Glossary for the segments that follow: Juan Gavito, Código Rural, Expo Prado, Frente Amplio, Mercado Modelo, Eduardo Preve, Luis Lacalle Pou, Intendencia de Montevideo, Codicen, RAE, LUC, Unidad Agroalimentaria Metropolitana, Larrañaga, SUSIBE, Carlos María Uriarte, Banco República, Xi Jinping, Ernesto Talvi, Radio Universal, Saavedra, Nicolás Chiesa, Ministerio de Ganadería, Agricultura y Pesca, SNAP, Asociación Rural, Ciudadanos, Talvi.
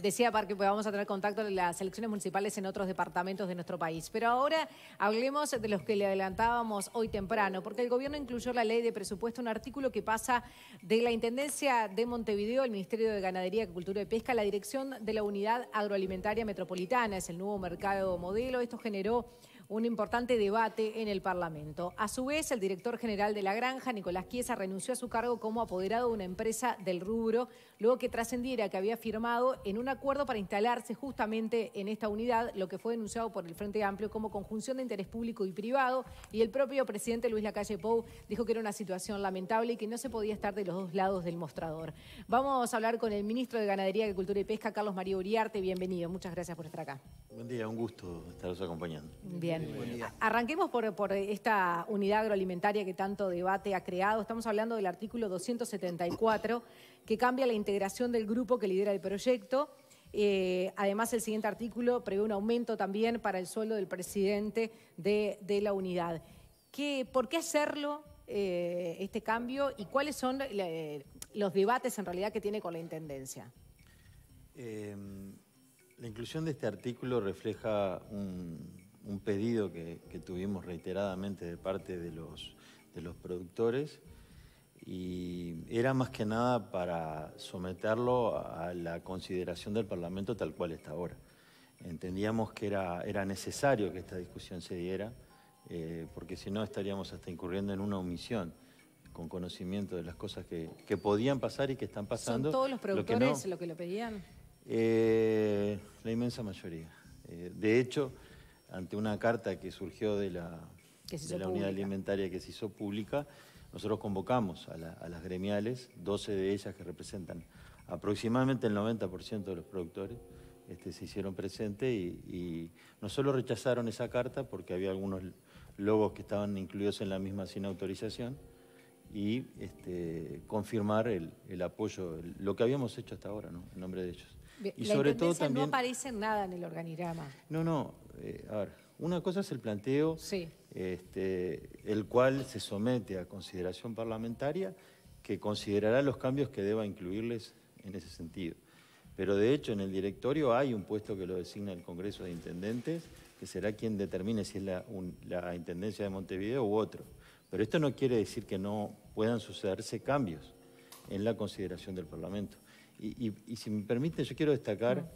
Decía Parque, pues vamos a tener contacto en las elecciones municipales en otros departamentos de nuestro país. Pero ahora hablemos de los que le adelantábamos hoy temprano, porque el gobierno incluyó la ley de presupuesto, un artículo que pasa de la Intendencia de Montevideo, el Ministerio de Ganadería, Agricultura y Pesca, a la dirección de la Unidad Agroalimentaria Metropolitana. Es el nuevo Mercado Modelo. Esto generó un importante debate en el Parlamento. A su vez, el director general de la granja, Nicolás Chiesa, renunció a su cargo como apoderado de una empresa del rubro, luego que trascendiera que había firmado en un acuerdo para instalarse justamente en esta unidad, lo que fue denunciado por el Frente Amplio como conjunción de interés público y privado, y el propio presidente Luis Lacalle Pou dijo que era una situación lamentable y que no se podía estar de los dos lados del mostrador. Vamos a hablar con el ministro de Ganadería, Agricultura y Pesca, Carlos María Uriarte. Bienvenido, muchas gracias por estar acá. Buen día, un gusto estaros acompañando. Bien. Arranquemos por esta unidad agroalimentaria que tanto debate ha creado. Estamos hablando del artículo 274, que cambia la integración del grupo que lidera el proyecto. Además, el siguiente artículo prevé un aumento también para el sueldo del presidente de la unidad. ¿Por qué hacerlo, este cambio, y cuáles son los debates en realidad que tiene con la Intendencia? La inclusión de este artículo refleja un pedido que tuvimos reiteradamente de parte de los productores, y era más que nada para someterlo a la consideración del Parlamento tal cual está ahora. Entendíamos que era necesario que esta discusión se diera, porque si no estaríamos hasta incurriendo en una omisión con conocimiento de las cosas que podían pasar y que están pasando. ¿Son todos los productores lo que lo pedían? La inmensa mayoría. De hecho, ante una carta que surgió de la unidad alimentaria que se hizo pública, nosotros convocamos a las gremiales, 12 de ellas que representan aproximadamente el 90% de los productores, se hicieron presentes y no solo rechazaron esa carta porque había algunos logos que estaban incluidos en la misma sin autorización, y confirmar el apoyo, lo que habíamos hecho hasta ahora, ¿no?, en nombre de ellos. Y la sobre todo también no aparece nada en el organigrama. No. A ver, una cosa es el planteo, sí, el cual se somete a consideración parlamentaria, que considerará los cambios que deba incluirles en ese sentido. Pero de hecho en el directorio hay un puesto que lo designa el Congreso de Intendentes, que será quien determine si es la Intendencia de Montevideo u otro. Pero esto no quiere decir que no puedan sucederse cambios en la consideración del Parlamento. Y si me permite, yo quiero destacar,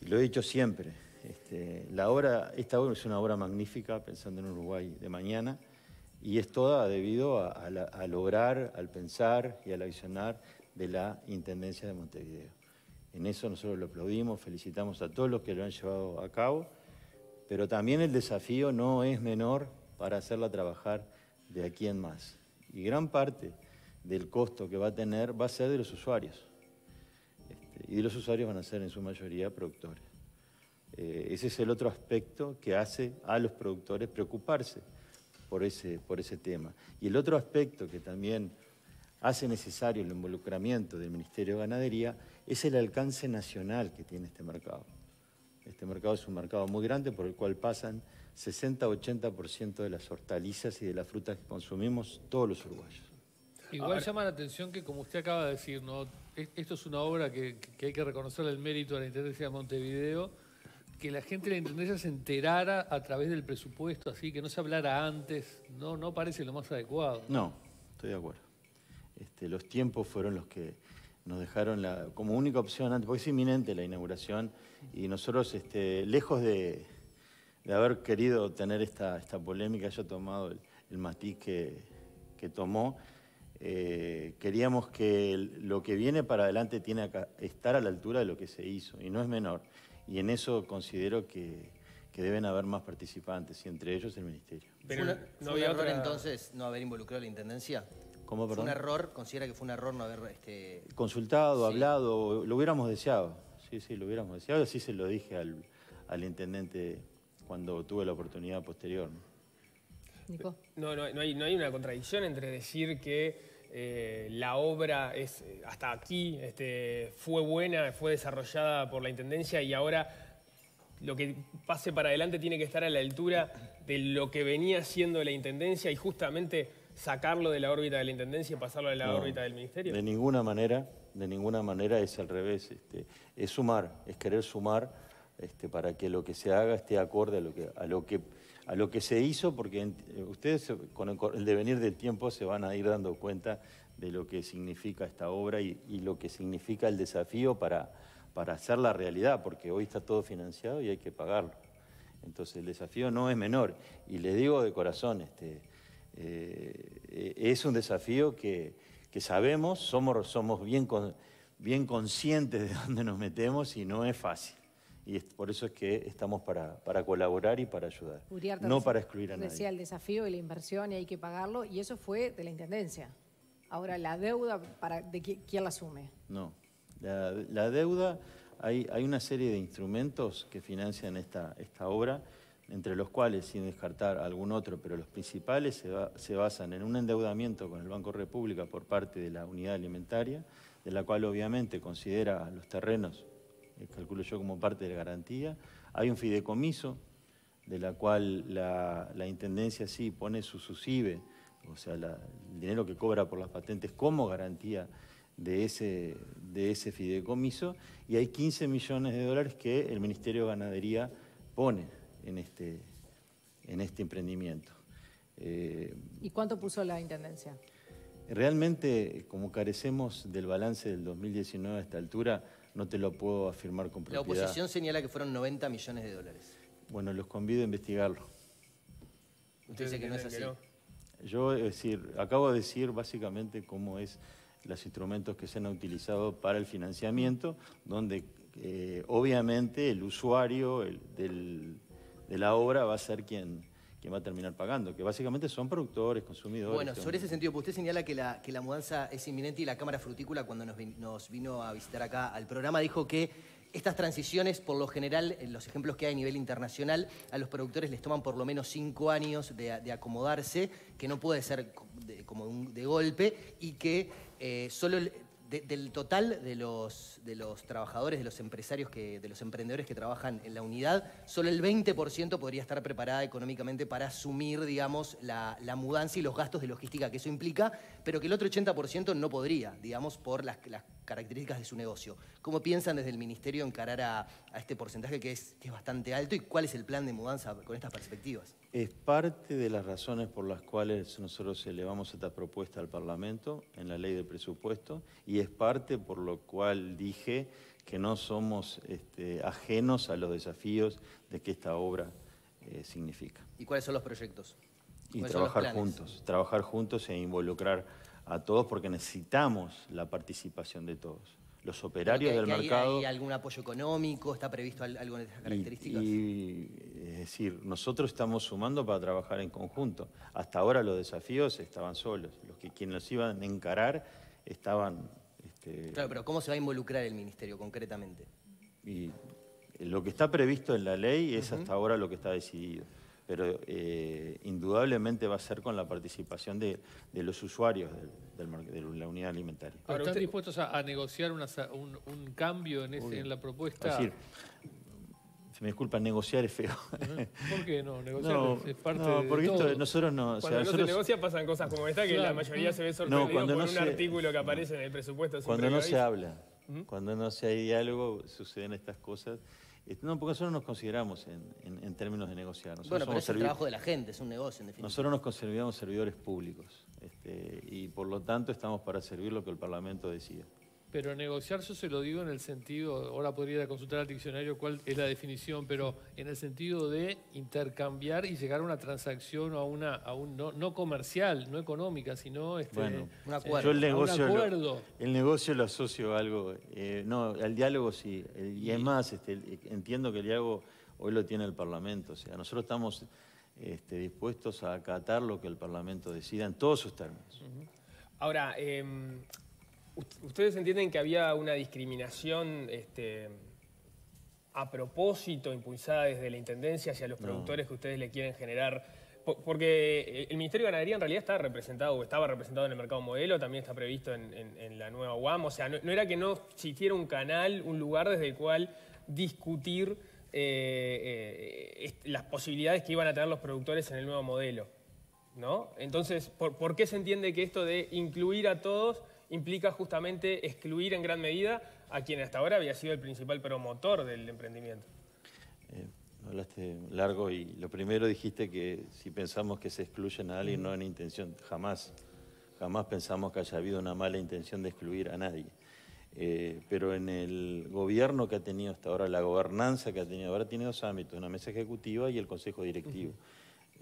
y lo he dicho siempre, esta obra es una obra magnífica, pensando en Uruguay de mañana, y es toda debido al obrar, al pensar y al visionar de la Intendencia de Montevideo. En eso nosotros lo aplaudimos, felicitamos a todos los que lo han llevado a cabo, pero también el desafío no es menor para hacerla trabajar de aquí en más. Y gran parte del costo que va a tener va a ser de los usuarios. Y los usuarios van a ser en su mayoría productores. Ese es el otro aspecto que hace a los productores preocuparse por ese tema. Y el otro aspecto que también hace necesario el involucramiento del Ministerio de Ganadería es el alcance nacional que tiene este mercado. Este mercado es un mercado muy grande por el cual pasan 60-80% de las hortalizas y de las frutas que consumimos todos los uruguayos. Igual llama la atención que, como usted acaba de decir, ¿no?, esto es una obra que hay que reconocerle el mérito a la Intendencia de Montevideo, que la gente de la Intendencia se enterara a través del presupuesto, así que no se hablara antes, no parece lo más adecuado. No, estoy de acuerdo. Los tiempos fueron los que nos dejaron como única opción antes, porque es inminente la inauguración, y nosotros, lejos de haber querido tener esta polémica, haya tomado el matiz que tomó, queríamos que lo que viene para adelante tiene que estar a la altura de lo que se hizo, y no es menor. Y en eso considero que deben haber más participantes, y entre ellos el Ministerio. Pero ¿fue un error entonces no haber involucrado a la Intendencia? ¿Cómo, perdón? ¿Fue un error? ¿Considera que fue un error no haber consultado, sí, hablado? Lo hubiéramos deseado. Sí, lo hubiéramos deseado. Así se lo dije al intendente cuando tuve la oportunidad posterior, ¿no? Nico. No hay una contradicción entre decir que la obra es hasta aquí, fue buena, fue desarrollada por la Intendencia, y ahora lo que pase para adelante tiene que estar a la altura de lo que venía siendo la Intendencia, y justamente sacarlo de la órbita de la Intendencia y pasarlo a la órbita del Ministerio. De ninguna manera, de ninguna manera es al revés, es sumar, es querer sumar para que lo que se haga esté acorde a lo que se hizo, porque ustedes con el devenir del tiempo se van a ir dando cuenta de lo que significa esta obra y lo que significa el desafío para hacer la realidad, porque hoy está todo financiado y hay que pagarlo. Entonces el desafío no es menor, y les digo de corazón, es un desafío que sabemos, somos bien conscientes de dónde nos metemos y no es fácil. Y por eso es que estamos para colaborar y para ayudar, Uriarte, no para excluir a nadie. Decía el desafío de la inversión y hay que pagarlo, y eso fue de la Intendencia. Ahora, ¿la deuda de quién la asume? No, la deuda, hay una serie de instrumentos que financian esta obra, entre los cuales, sin descartar algún otro, pero los principales se basan en un endeudamiento con el Banco República por parte de la Unidad Alimentaria, de la cual obviamente considera los terrenos, calculo yo, como parte de la garantía. Hay un fideicomiso, de la cual la Intendencia sí pone su SUSIBE, o sea, el dinero que cobra por las patentes como garantía de ese fideicomiso, y hay 15 millones de dólares que el Ministerio de Ganadería pone en este emprendimiento. ¿Y cuánto puso la Intendencia? Realmente, como carecemos del balance del 2019 a esta altura, no te lo puedo afirmar con propiedad. La oposición señala que fueron 90 millones de dólares. Bueno, los convido a investigarlo. Usted dice que no es así. Yo, acabo de decir básicamente cómo es los instrumentos que se han utilizado para el financiamiento, donde obviamente el usuario de la obra va a ser quien va a terminar pagando, que básicamente son productores, consumidores. Bueno, sobre ese sentido, pues usted señala que la mudanza es inminente, y la Cámara Frutícola, cuando nos vino a visitar acá al programa, dijo que estas transiciones, por lo general, los ejemplos que hay a nivel internacional, a los productores les toman por lo menos 5 años de acomodarse, que no puede ser de golpe, y que solo del total de los trabajadores, de los empresarios, de los emprendedores que trabajan en la unidad, solo el 20% podría estar preparada económicamente para asumir, digamos, la mudanza y los gastos de logística que eso implica, pero que el otro 80% no podría, digamos, por las características de su negocio. ¿Cómo piensan desde el Ministerio encarar a este porcentaje que es bastante alto, y cuál es el plan de mudanza con estas perspectivas? Es parte de las razones por las cuales nosotros elevamos esta propuesta al Parlamento en la ley de presupuesto, y es parte por lo cual dije que no somos ajenos a los desafíos de que esta obra significa. ¿Y cuáles son los proyectos? Y trabajar juntos e involucrar a todos, porque necesitamos la participación de todos. Los operarios del mercado. ¿Hay algún apoyo económico? ¿Está previsto algo de esas características? Es decir, nosotros estamos sumando para trabajar en conjunto. Hasta ahora los desafíos estaban solos. Quienes los iban a encarar estaban... Claro, pero ¿cómo se va a involucrar el Ministerio concretamente? Y lo que está previsto en la ley es hasta ahora lo que está decidido. Pero indudablemente va a ser con la participación de los usuarios de la unidad alimentaria. Ahora, ¿están dispuestos a negociar un cambio en la propuesta? Es decir, se me disculpa, negociar es feo. ¿Por qué no? Negociar es parte de todo. No, porque esto, nosotros no... Cuando no se negocia pasan cosas como esta, que la mayoría se ve sorprendido por un artículo que aparece en el presupuesto. Cuando no se habla, cuando no se hay diálogo, suceden estas cosas... No, porque nosotros nos consideramos en términos de negociar. Nosotros bueno, pero es el trabajo de la gente, es un negocio en definitiva. Nosotros nos consideramos servidores públicos y por lo tanto estamos para servir lo que el Parlamento decida. Pero negociar, yo se lo digo en el sentido, ahora podría ir a consultar al diccionario cuál es la definición, pero en el sentido de intercambiar y llegar a una transacción o no comercial, no económica, sino bueno, un acuerdo. Yo el negocio lo asocio a algo, no, al diálogo sí, y es más, entiendo que el diálogo hoy lo tiene el Parlamento, o sea, nosotros estamos dispuestos a acatar lo que el Parlamento decida en todos sus términos. Ahora, ¿ustedes entienden que había una discriminación a propósito impulsada desde la Intendencia hacia los productores que ustedes le quieren generar? Porque el Ministerio de Ganadería en realidad está representado o estaba representado en el Mercado Modelo, también está previsto en la nueva UAM. O sea, no era que no existiera un canal, un lugar desde el cual discutir las posibilidades que iban a tener los productores en el nuevo modelo, ¿no? Entonces, ¿por qué se entiende que esto de incluir a todos... implica justamente excluir en gran medida a quien hasta ahora había sido el principal promotor del emprendimiento. Hablaste largo y lo primero dijiste que si pensamos que se excluyen a alguien no hay una intención, jamás. Jamás pensamos que haya habido una mala intención de excluir a nadie. Pero en el gobierno que ha tenido hasta ahora, la gobernanza que ha tenido ahora, tiene dos ámbitos, una mesa ejecutiva y el consejo directivo.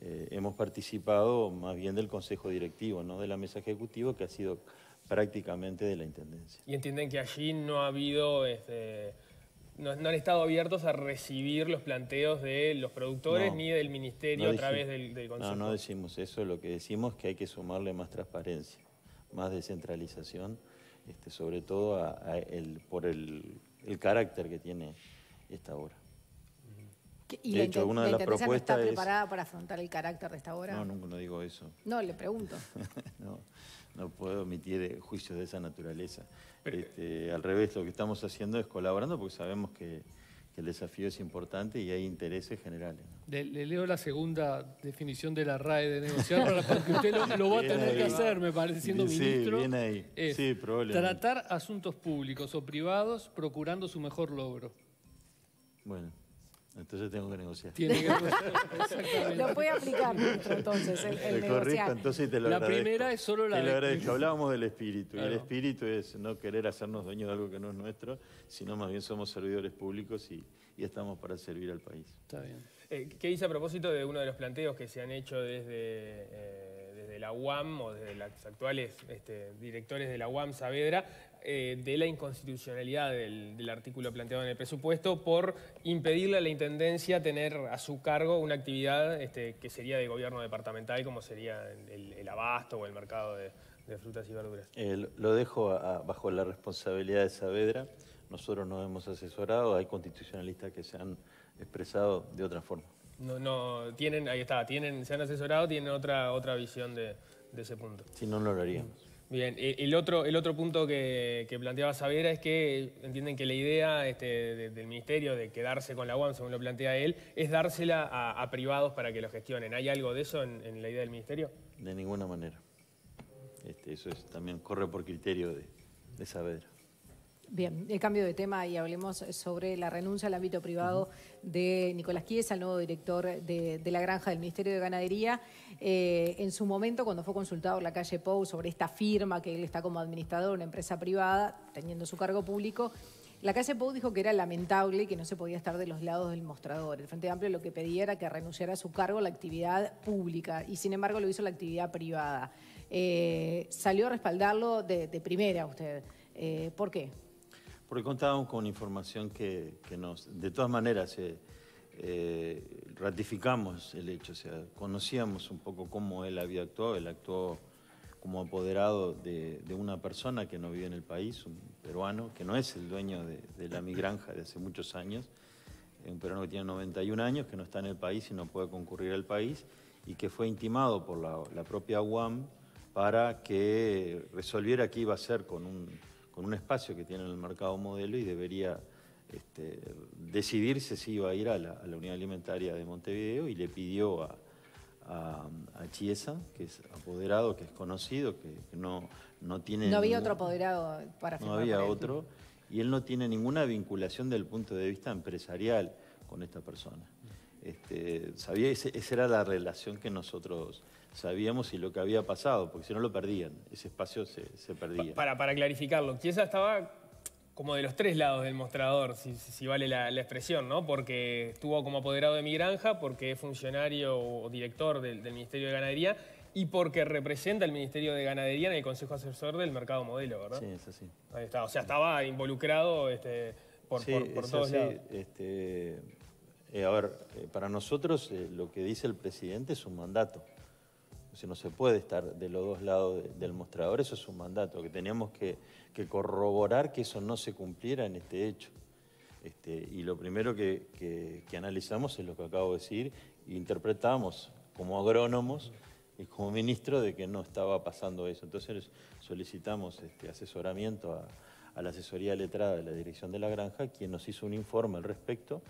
Hemos participado más bien del consejo directivo, no de la mesa ejecutiva, que ha sido prácticamente de la intendencia. ¿Y entienden que allí no ha habido, no han estado abiertos a recibir los planteos de los productores ni del ministerio a través del consejo? No, no decimos eso, lo que decimos es que hay que sumarle más transparencia, más descentralización, sobre todo por el carácter que tiene esta obra. ¿Y de hecho, una de las propuestas no está preparada para afrontar el carácter de esta obra? No, nunca no digo eso. No, le pregunto. No puedo emitir juicios de esa naturaleza. Pero, al revés, lo que estamos haciendo es colaborando porque sabemos que el desafío es importante y hay intereses generales. Le leo la segunda definición de la RAE de negociar para que usted lo va a tener que hacer, me parece, siendo ministro. Sí, bien ahí. Sí, probablemente. Tratar asuntos públicos o privados procurando su mejor logro. Bueno. Entonces tengo que negociar. Tiene que negociar, exactamente. Lo puede aplicar, ministro, entonces, el negociar. Correcto, entonces te lo agradezco. La primera es solo la... Te lo agradezco. Hablábamos del espíritu, claro. Y el espíritu es no querer hacernos dueños de algo que no es nuestro, sino más bien somos servidores públicos y estamos para servir al país. Está bien. ¿Qué dice a propósito de uno de los planteos que se han hecho desde la UAM o desde los actuales directores de la UAM Saavedra de la inconstitucionalidad del artículo planteado en el presupuesto por impedirle a la Intendencia tener a su cargo una actividad que sería de gobierno departamental como sería el abasto o el mercado de frutas y verduras? Lo dejo bajo la responsabilidad de Saavedra. Nosotros nos hemos asesorado, hay constitucionalistas que se han expresado de otra forma. No, tienen, ahí está, se han asesorado, tienen otra visión de ese punto. Si no, no lo haríamos. Bien, el otro punto que planteaba Saavedra es que entienden que la idea del Ministerio de quedarse con la UAM, según lo plantea él, es dársela a privados para que lo gestionen. ¿Hay algo de eso en la idea del Ministerio? De ninguna manera. Eso también corre por criterio de Saavedra. Bien, el cambio de tema y hablemos sobre la renuncia al ámbito privado de Nicolás Chiesa, el nuevo director de la granja del Ministerio de Ganadería. En su momento, cuando fue consultado Lacalle Pou sobre esta firma que él está como administrador, una empresa privada, teniendo su cargo público, Lacalle Pou dijo que era lamentable y que no se podía estar de los lados del mostrador. El Frente Amplio lo que pedía era que renunciara a su cargo a la actividad pública y, sin embargo, lo hizo la actividad privada. Salió a respaldarlo de primera usted. ¿Por qué? Porque contábamos con información que nos... De todas maneras, ratificamos el hecho, o sea, conocíamos un poco cómo él había actuado. Él actuó como apoderado de una persona que no vive en el país, un peruano, que no es el dueño de mi granja de hace muchos años, un peruano que tiene 91 años, que no está en el país y no puede concurrir al país, y que fue intimado por la propia UAM para que resolviera qué iba a hacer con un espacio que tiene en el Mercado Modelo y debería decidirse si iba a ir a la Unidad Alimentaria de Montevideo, y le pidió a Chiesa, que es apoderado, que es conocido, que no tiene... No había ningún, otro apoderado para firmar. No había otro, y él no tiene ninguna vinculación desde el punto de vista empresarial con esta persona. Sabía, esa era la relación que nosotros... Sabíamos si lo que había pasado, porque si no lo perdían, ese espacio se perdía. Para clarificarlo, Chiesa estaba como de los tres lados del mostrador, si vale la expresión, ¿no? Porque estuvo como apoderado de mi granja, porque es funcionario o director del Ministerio de Ganadería y porque representa el Ministerio de Ganadería en el Consejo Asesor del Mercado Modelo, ¿verdad? Sí, es así. Ahí está, o sea, estaba involucrado por todos lados. Para nosotros lo que dice el presidente es un mandato. O sea, no se puede estar de los dos lados del mostrador, eso es un mandato, que teníamos que corroborar que eso no se cumpliera en este hecho. Y lo primero que analizamos es lo que acabo de decir, e interpretamos como agrónomos y como ministro de que no estaba pasando eso. Entonces solicitamos asesoramiento a la asesoría letrada de la dirección de la granja, quien nos hizo un informe al respecto,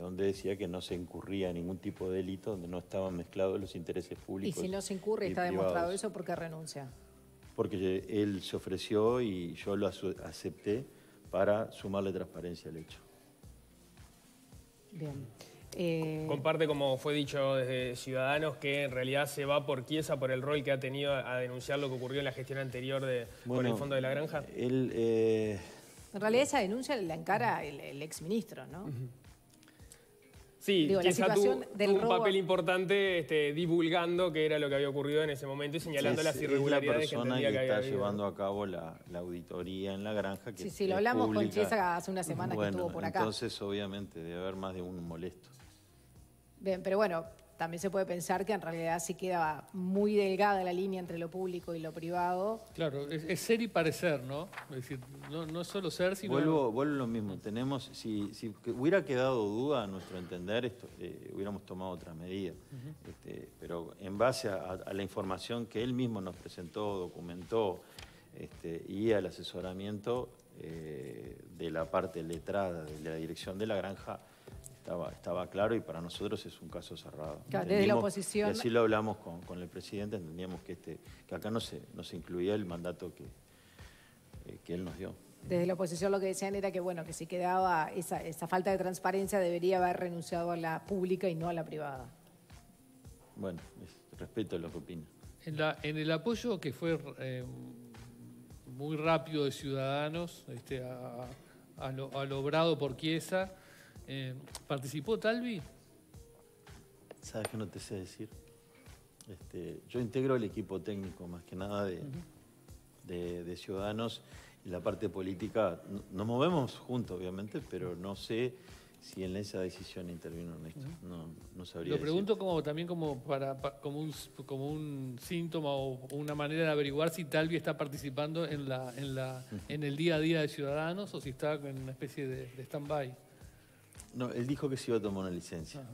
donde decía que no se incurría en ningún tipo de delito, donde no estaban mezclados los intereses públicos. Y si no se incurre, está demostrado eso, ¿por qué renuncia? porque él se ofreció y yo lo acepté para sumarle transparencia al hecho. Bien. Comparte, como fue dicho desde Ciudadanos, que en realidad se va por Chiesa por el rol que ha tenido a denunciar lo que ocurrió en la gestión anterior con el Fondo de la Granja. En realidad esa denuncia la encara el exministro, ¿no? Uh-huh. Sí, digo, Chiesa tuvo un papel importante divulgando qué era lo que había ocurrido en ese momento y señalando las irregularidades que entendía que había habido. Es la persona que está llevando a cabo la auditoría en la granja. Que sí, sí, lo hablamos pública. Con Chiesa hace unas semanas que estuvo por acá. Entonces, obviamente, debe haber más de un molesto. Bien, pero bueno, también se puede pensar que en realidad sí queda muy delgada la línea entre lo público y lo privado. Claro, es ser y parecer, ¿no? Es decir, no es solo ser, sino... Vuelvo lo mismo, tenemos... Si hubiera quedado duda, a nuestro entender, hubiéramos tomado otras medidas. Uh-huh. Pero en base a la información que él mismo nos presentó, documentó, y al asesoramiento de la parte letrada, de la dirección de la granja, estaba claro y para nosotros es un caso cerrado. Claro, desde la oposición... Y así lo hablamos con el presidente, entendíamos que acá no se incluía el mandato que él nos dio. Desde la oposición lo que decían era que, bueno, que si quedaba esa falta de transparencia debería haber renunciado a la pública y no a la privada. Bueno, respeto a lo que opina. En el apoyo que fue muy rápido de Ciudadanos a lo obrado por Chiesa... ¿Participó Talvi? Sabes que no te sé decir. Yo integro el equipo técnico, más que nada, de Ciudadanos. Y la parte política, nos movemos juntos, obviamente, pero no sé si en esa decisión intervino Ernesto. Uh-huh. No sabría. Lo pregunto decirte. como un síntoma o una manera de averiguar si Talvi está participando en el día a día de Ciudadanos o si está en una especie de stand-by. No, él dijo que se iba a tomar una licencia. Ajá.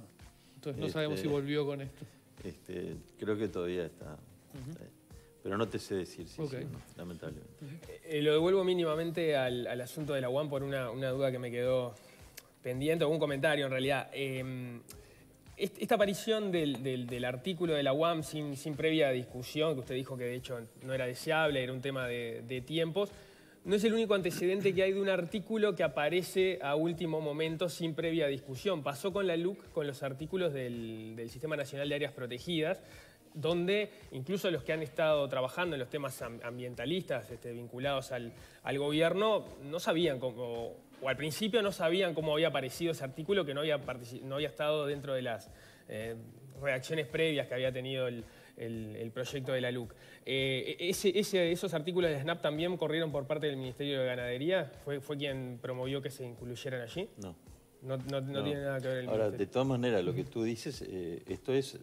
Entonces no sabemos si volvió con esto. Creo que todavía está... Uh-huh. Pero no te sé decir si sí o no, lamentablemente. Uh-huh. Lo devuelvo mínimamente al asunto de la UAM por una duda que me quedó pendiente, o un comentario en realidad. Esta aparición del artículo de la UAM sin previa discusión, que usted dijo que de hecho no era deseable, era un tema de tiempos... No es el único antecedente que hay de un artículo que aparece a último momento sin previa discusión. Pasó con la LUC, con los artículos del Sistema Nacional de Áreas Protegidas, donde incluso los que han estado trabajando en los temas ambientalistas vinculados al gobierno no sabían cómo, o al principio no sabían cómo había aparecido ese artículo que no había estado dentro de las reacciones previas que había tenido el proyecto de la LUC. ¿Esos artículos de SNAP también corrieron por parte del Ministerio de Ganadería? ¿Fue quien promovió que se incluyeran allí? No. No tiene nada que ver el Ahora, ministerio. De todas maneras, lo que tú dices, esto es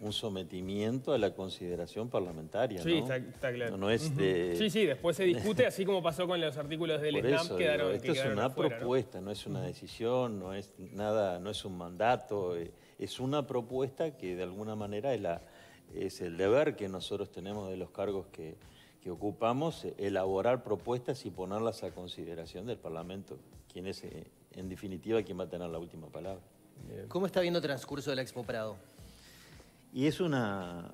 un sometimiento a la consideración parlamentaria, sí, ¿no? Está claro. No es de... Sí, después se discute, así como pasó con los artículos del por SNAP. Eso, quedaron, digo, esto que es una afuera, propuesta, ¿no? No es una decisión, no es nada, no es un mandato, es una propuesta que de alguna manera es el deber que nosotros tenemos de los cargos que ocupamos, elaborar propuestas y ponerlas a consideración del Parlamento, quien es, en definitiva, quien va a tener la última palabra. ¿Cómo está viendo el transcurso de la Expo Prado? Y es una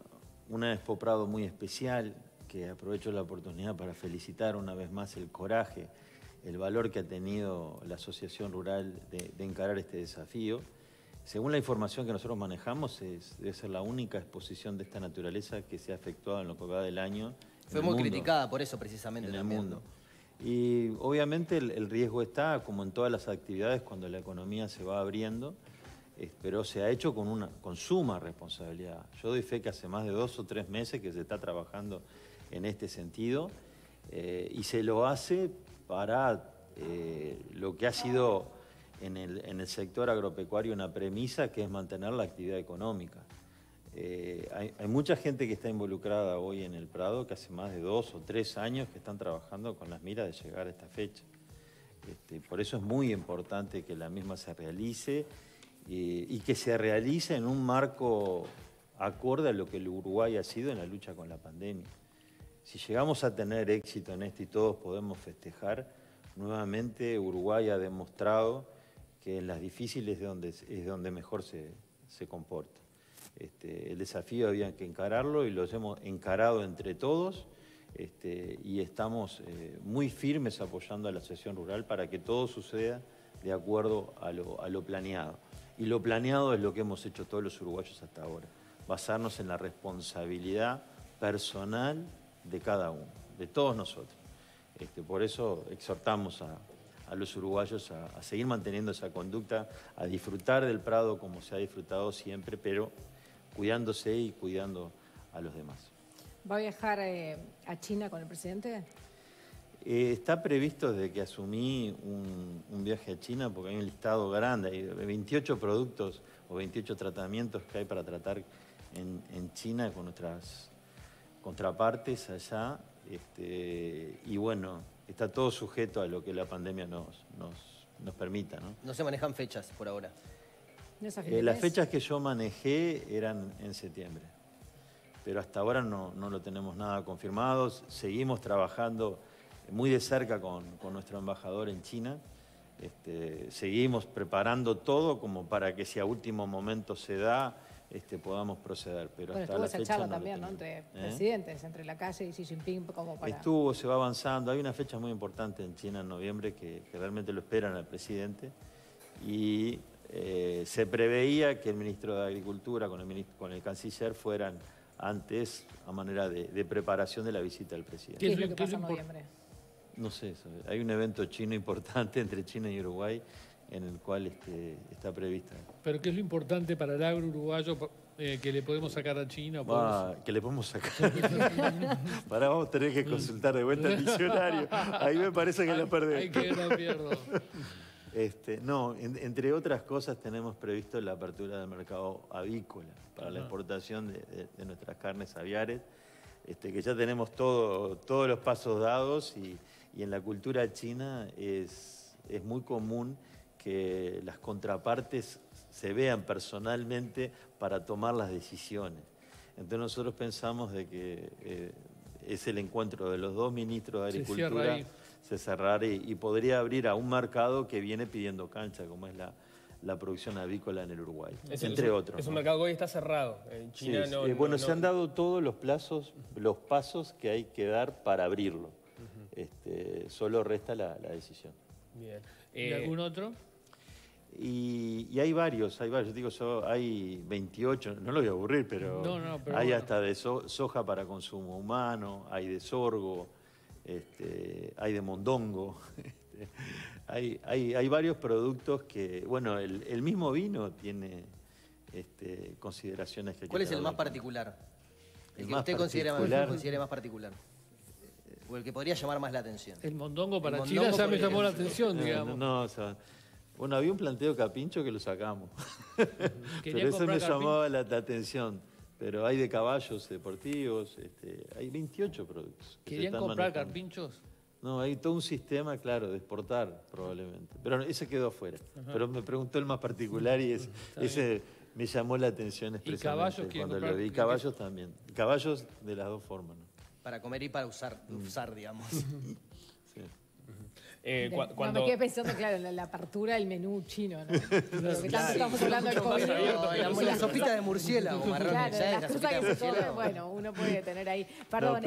Expo Prado muy especial, que aprovecho la oportunidad para felicitar una vez más el coraje, el valor que ha tenido la Asociación Rural de encarar este desafío. Según la información que nosotros manejamos, debe ser la única exposición de esta naturaleza que se ha efectuado en lo que va del año. Fue muy criticada por eso, precisamente, en el mundo. Y obviamente el riesgo está, como en todas las actividades, cuando la economía se va abriendo, pero se ha hecho con suma responsabilidad. Yo doy fe que hace más de 2 o 3 meses que se está trabajando en este sentido y se lo hace para lo que ha sido... En el sector agropecuario una premisa que es mantener la actividad económica. Hay mucha gente que está involucrada hoy en el Prado que hace más de 2 o 3 años que están trabajando con las miras de llegar a esta fecha. Por eso es muy importante que la misma se realice y que se realice en un marco acorde a lo que el Uruguay ha sido en la lucha con la pandemia. Si llegamos a tener éxito en esto y todos podemos festejar, nuevamente Uruguay ha demostrado que en las difíciles es donde mejor se comporta. El desafío había que encararlo y lo hemos encarado entre todos y estamos muy firmes apoyando a la Asociación Rural para que todo suceda de acuerdo a lo planeado. Y lo planeado es lo que hemos hecho todos los uruguayos hasta ahora, basarnos en la responsabilidad personal de cada uno, de todos nosotros. Por eso exhortamos a los uruguayos a seguir manteniendo esa conducta, a disfrutar del Prado como se ha disfrutado siempre, pero cuidándose y cuidando a los demás. ¿Va a viajar a China con el presidente? Está previsto desde que asumí un viaje a China, porque hay un listado grande, hay 28 productos o 28 tratamientos que hay para tratar en China con nuestras contrapartes allá, y bueno, está todo sujeto a lo que la pandemia nos permita, ¿no? No se manejan fechas por ahora. Las fechas que yo manejé eran en septiembre, pero hasta ahora no lo tenemos nada confirmado. Seguimos trabajando muy de cerca con nuestro embajador en China. Seguimos preparando todo como para que si a último momento se da, podamos proceder. Pero bueno, hasta estuvo esa fecha charla no también, ¿no? Entre presidentes, entre Lacalle y Xi Jinping, como para... Estuvo, se va avanzando. Hay una fecha muy importante en China en noviembre que realmente lo esperan al presidente. Y se preveía que el ministro de Agricultura con el canciller fueran antes a manera de preparación de la visita del presidente. ¿Qué es lo que pasa en noviembre? No sé, hay un evento chino importante entre China y Uruguay en el cual está prevista. ¿Pero qué es lo importante para el agro uruguayo que le podemos sacar a China? Que le podemos sacar. Pará, vamos a tener que consultar de vuelta el diccionario. Ahí me parece que la perdí. Ahí que la pierdo. No, entre otras cosas tenemos previsto la apertura del mercado avícola para la exportación de nuestras carnes aviares, que ya tenemos todos los pasos dados y en la cultura china es muy común que las contrapartes se vean personalmente para tomar las decisiones. Entonces nosotros pensamos de que es el encuentro de los dos ministros de Agricultura se cerrará y podría abrir a un mercado que viene pidiendo cancha, como es la producción avícola en el Uruguay, entre otros. Es un mercado que hoy está cerrado. En China sí, se han dado todos los pasos que hay que dar para abrirlo. Solo resta la decisión. Bien. ¿Y algún otro? Y hay varios, hay 28, no lo voy a aburrir, pero, pero hay hasta de soja para consumo humano, hay de sorgo, hay de mondongo, hay varios productos que, bueno, el mismo vino tiene consideraciones que... ¿Cuál es el más particular? El que usted considere más particular. O el que podría llamar más la atención. El mondongo para China ya me llamó la atención, digamos. Bueno, había un planteo capincho que lo sacamos. Pero eso me llamaba la atención. Pero hay de caballos deportivos, hay 28 productos. ¿Querían comprar carpinchos? No, hay todo un sistema, claro, de exportar probablemente. Pero ese quedó afuera. Ajá. Pero me preguntó el más particular y ese me llamó la atención expresamente. ¿Y caballos? Lo vi. Caballos también. Caballos de las dos formas, ¿no? Para comer y para usar, digamos. Me quedé pensando, claro, en la apertura del menú chino, ¿no? Porque tanto estamos hablando del COVID. La sopita de murciélago, marrón. Claro, la fruta que se come, bueno, uno puede tener ahí. Perdón,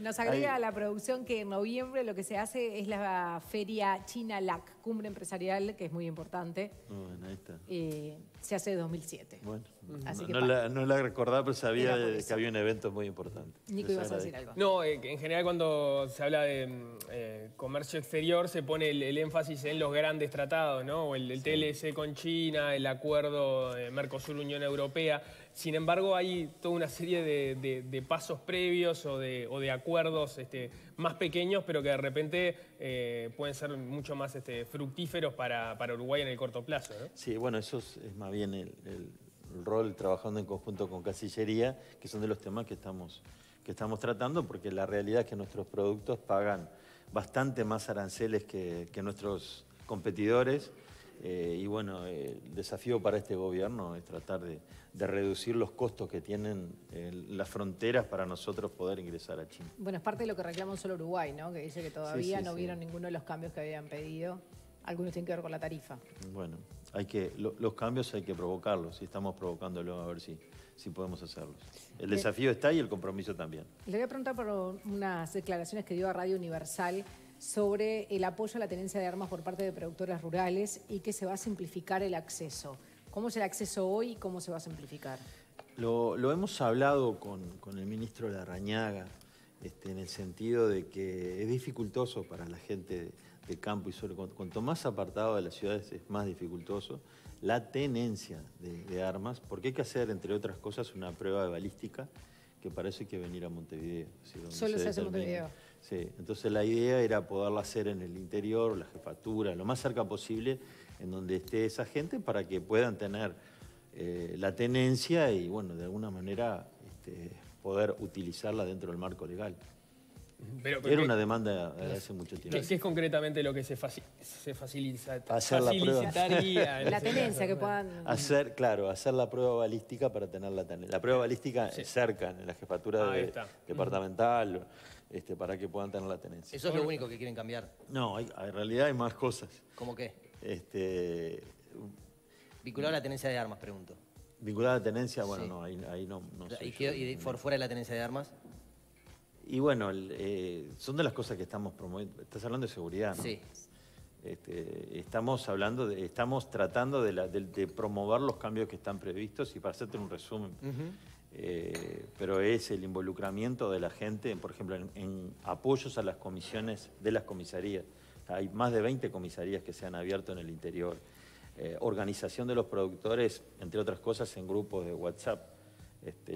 nos agrega a la producción que en noviembre lo que se hace es la feria China LAC, cumbre empresarial, que es muy importante. Bueno, ahí está. Se hace en 2007. Bueno, así que no la recordaba, pero sabía que había un evento muy importante. Nico, ¿ibas a decir algo? No, en general cuando se habla de comercio exterior se pone el énfasis en los grandes tratados, ¿no? El TLC con China, el acuerdo de Mercosur-Unión Europea. Sin embargo, hay toda una serie de pasos previos o de acuerdos más pequeños, pero que de repente pueden ser mucho más fructíferos para Uruguay en el corto plazo, ¿no? Sí, bueno, eso es más bien el rol trabajando en conjunto con Cancillería, que son de los temas que estamos tratando, porque la realidad es que nuestros productos pagan bastante más aranceles que nuestros competidores. Y bueno, el desafío para este gobierno es tratar de reducir los costos que tienen las fronteras para nosotros poder ingresar a China. Bueno, es parte de lo que reclama Solo Uruguay, ¿no? Que dice que todavía no vieron ninguno de los cambios que habían pedido. algunos tienen que ver con la tarifa. Bueno, hay que, los cambios hay que provocarlos, y estamos provocándolos a ver si podemos hacerlos. El desafío está y el compromiso también. Le voy a preguntar por unas declaraciones que dio a Radio Universal sobre el apoyo a la tenencia de armas por parte de productores rurales y que se va a simplificar el acceso. ¿Cómo es el acceso hoy y cómo se va a simplificar? Lo hemos hablado con el ministro Larrañaga, en el sentido de que es dificultoso para la gente de campo y sobre cuanto más apartado de las ciudades es más dificultoso la tenencia de armas, porque hay que hacer, entre otras cosas, una prueba de balística, que para eso hay que venir a Montevideo. Solo se hace en Montevideo. Sí, entonces la idea era poderla hacer en el interior, la jefatura, lo más cerca posible en donde esté esa gente para que puedan tener la tenencia y, bueno, de alguna manera poder utilizarla dentro del marco legal. Pero era una demanda de hace mucho tiempo. ¿Qué es concretamente lo que se facilitaría? La tenencia que puedan... Hacer la prueba balística para tener la tenencia. La prueba balística cerca, en la jefatura departamental, para que puedan tener la tenencia. ¿Eso es lo único que quieren cambiar? No, en realidad hay más cosas. ¿Cómo qué? Vinculado a la tenencia de armas, pregunto. ¿Vinculado a la tenencia? Bueno, sí. No, ahí no sé. ¿Y por fuera de la tenencia de armas? Y bueno, son de las cosas que estamos promoviendo. Estás hablando de seguridad, ¿no? Sí. Estamos hablando, estamos tratando de promover los cambios que están previstos y para hacerte un resumen. Pero es el involucramiento de la gente, por ejemplo, en apoyos a las comisiones de las comisarías. Hay más de 20 comisarías que se han abierto en el interior. Organización de los productores, entre otras cosas, en grupos de WhatsApp.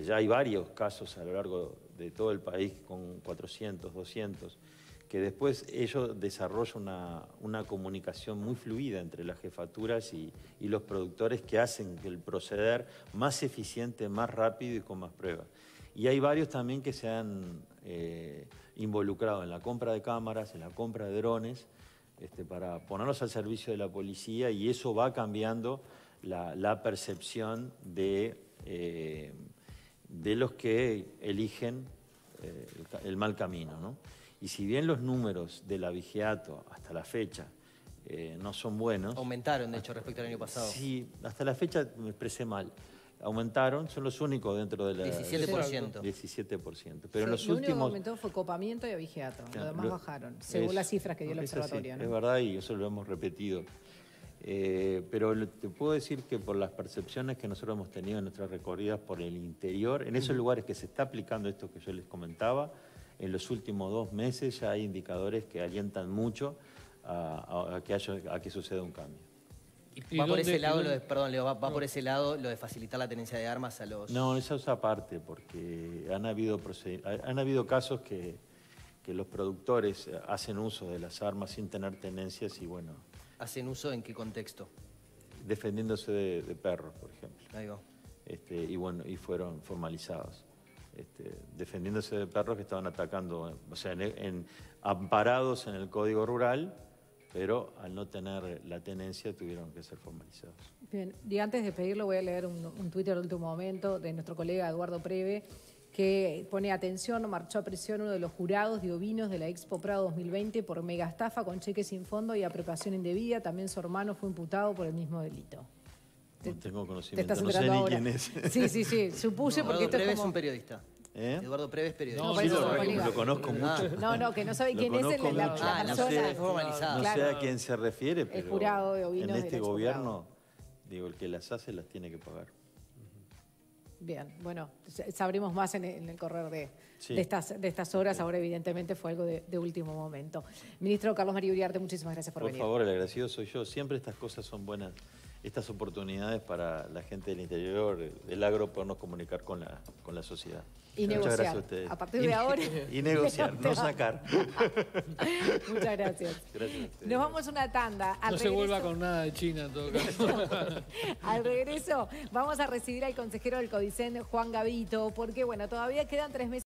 Ya hay varios casos a lo largo de todo el país con 400, 200, que después ellos desarrollan una comunicación muy fluida entre las jefaturas y los productores que hacen que el proceder más eficiente, más rápido y con más pruebas. Y hay varios también que se han involucrado en la compra de cámaras, en la compra de drones, para ponerlos al servicio de la policía, y eso va cambiando la percepción de los que eligen el mal camino, ¿no? Y si bien los números del abigeato hasta la fecha no son buenos... Aumentaron, de hecho, respecto al año pasado. Sí, hasta la fecha me expresé mal. Aumentaron, son los únicos dentro de la... 17%. 17%. Pero sí, en los últimos... Lo único que aumentó fue copamiento y abigeato. Claro, lo demás bajaron, según las cifras que dio el observatorio. Sí, ¿no? Es verdad, y eso lo hemos repetido. Pero te puedo decir que por las percepciones que nosotros hemos tenido en nuestras recorridas por el interior, en esos lugares que se está aplicando esto que yo les comentaba, en los últimos 2 meses ya hay indicadores que alientan mucho a que suceda un cambio. ¿Va por ese lado lo de facilitar la tenencia de armas a los...? No, eso es aparte, porque han habido casos que los productores hacen uso de las armas sin tener tenencias y bueno... ¿Hacen uso en qué contexto? Defendiéndose de perros, por ejemplo. Ahí va. Y bueno, y fueron formalizados. Defendiéndose de perros que estaban atacando, o sea, amparados en el Código Rural, pero al no tener la tenencia tuvieron que ser formalizados. Bien, y antes de despedirlo voy a leer un Twitter de último momento de nuestro colega Eduardo Preve, que pone atención, marchó a prisión uno de los jurados de ovinos de la Expo Prado 2020 por megaestafa con cheques sin fondo y apropiación indebida. También su hermano fue imputado por el mismo delito. No tengo conocimiento, no sé ni quién es. Sí, supuse porque esto es como... Eduardo Preve es un periodista. ¿Eh? Eduardo Preve es periodista. No, sí, lo conozco mucho. No, que no sabe quién es la persona. No sé a quién se refiere, pero el jurado de ovinos en este gobierno, digo, el que las hace las tiene que pagar. Bien, bueno, sabremos más en el correr de estas horas. Ahora, evidentemente, fue algo de último momento. Ministro Carlos María Uriarte, muchísimas gracias por venir. Por favor, el agradecido soy yo. Siempre estas cosas son buenas, estas oportunidades para la gente del interior, del agro, podernos comunicar con la sociedad. Y negociar. Muchas gracias a ustedes. A partir de ahora... Y negociar, no sacar. Muchas gracias. Gracias a ustedes. Nos vamos a una tanda. No se vuelva con nada de China en todo caso. Al regreso vamos a recibir al consejero del Codicen, Juan Gavito, porque bueno, todavía quedan 3 meses.